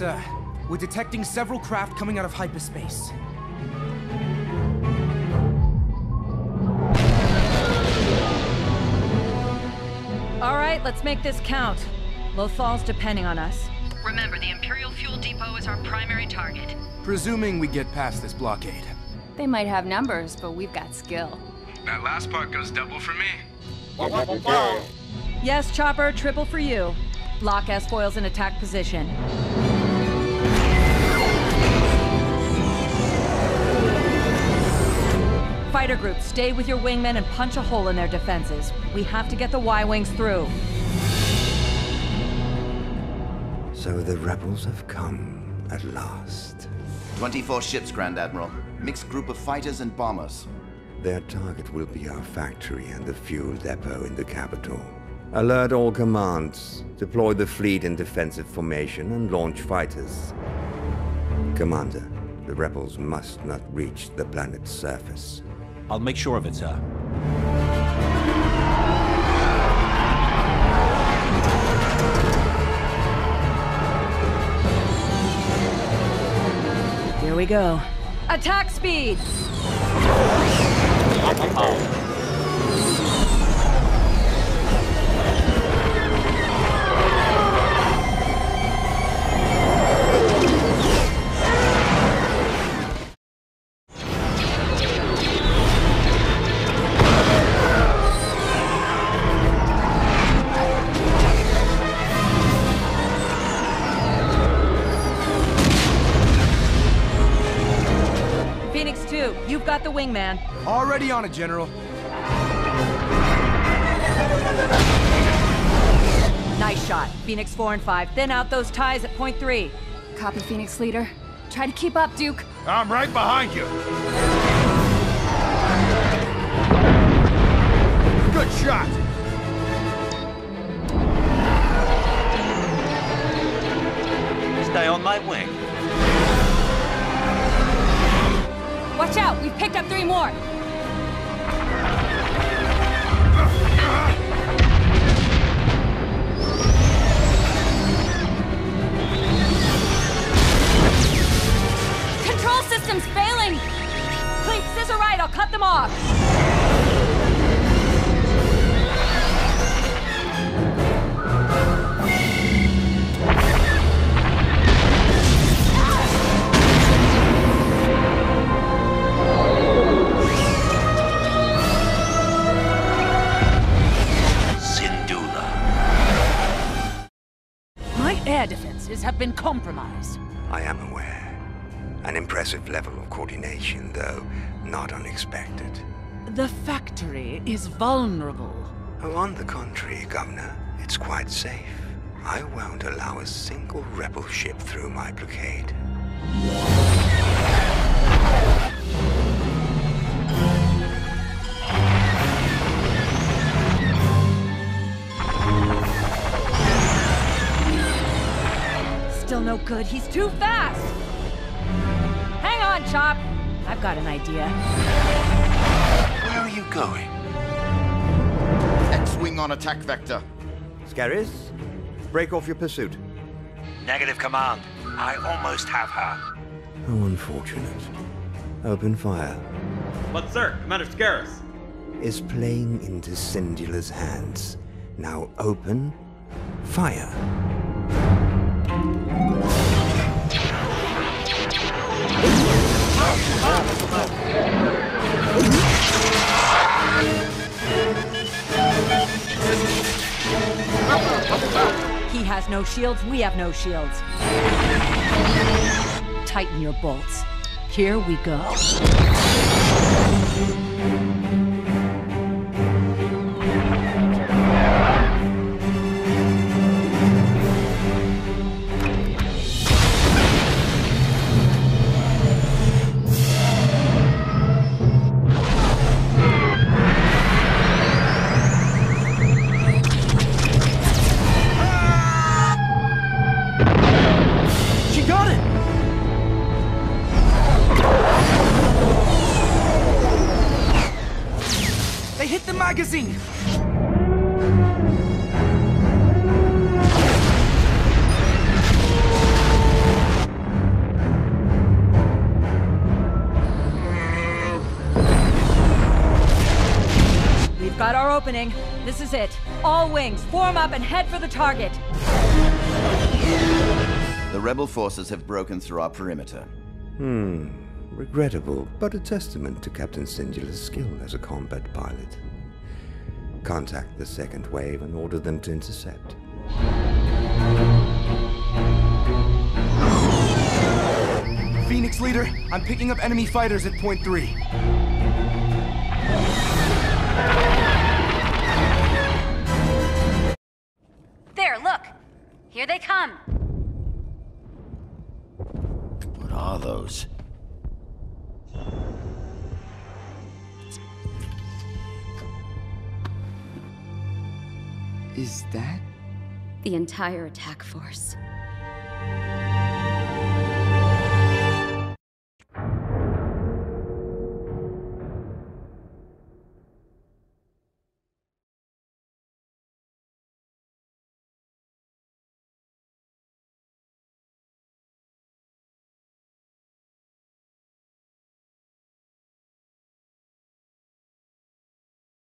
sir. We're detecting several craft coming out of hyperspace. All right, let's make this count. Lothal's depending on us. Remember, the Imperial Fuel Depot is our primary target. Presuming we get past this blockade. They might have numbers, but we've got skill. That last part goes double for me. Whoa. Yes, Chopper, triple for you. Lock S-foils in attack position. Fighter group, stay with your wingmen and punch a hole in their defenses. We have to get the Y-Wings through. So the rebels have come at last. 24 ships, Grand Admiral. Mixed group of fighters and bombers. Their target will be our factory and the fuel depot in the capital. Alert all commands. Deploy the fleet in defensive formation and launch fighters. Commander, the rebels must not reach the planet's surface. I'll make sure of it, sir. Here we go. Attack speed! You've got the wingman. Already on it, General. Nice shot. Phoenix 4 and 5. Thin out those ties at point 3. Copy, Phoenix leader. Try to keep up, Duke. I'm right behind you. Good shot. Stay on my wing. Watch out! We've picked up 3 more! Control system's failing! Please, scissor right, I'll cut them off! Air defenses have been compromised. I am aware. An impressive level of coordination, though not unexpected. The factory is vulnerable. Oh, on the contrary, Governor, it's quite safe. I won't allow a single rebel ship through my blockade. Still no good. He's too fast. Hang on, Chop. I've got an idea. Where are you going? X-wing on attack vector. Skerris, break off your pursuit. Negative, command. I almost have her. How unfortunate. Open fire. But sir, Commander Skerris is playing into Sindula's hands. Now open fire. He has no shields, we have no shields. Tighten your bolts. Here we go. Magazine! opening. This is it. All wings, form up and head for the target. The rebel forces have broken through our perimeter. Regrettable, but a testament to Captain Singular's skill as a combat pilot. Contact the second wave and order them to intercept. Phoenix leader, I'm picking up enemy fighters at point 3. There, look! Here they come! What are those? Is that... the entire attack force.